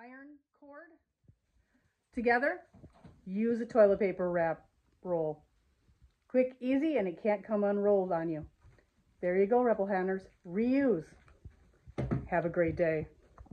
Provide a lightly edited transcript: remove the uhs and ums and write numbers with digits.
iron cord together, use a toilet paper wrap roll. Quick, easy, and it can't come unrolled on you. There you go, Rebel Canners. Reuse. Have a great day.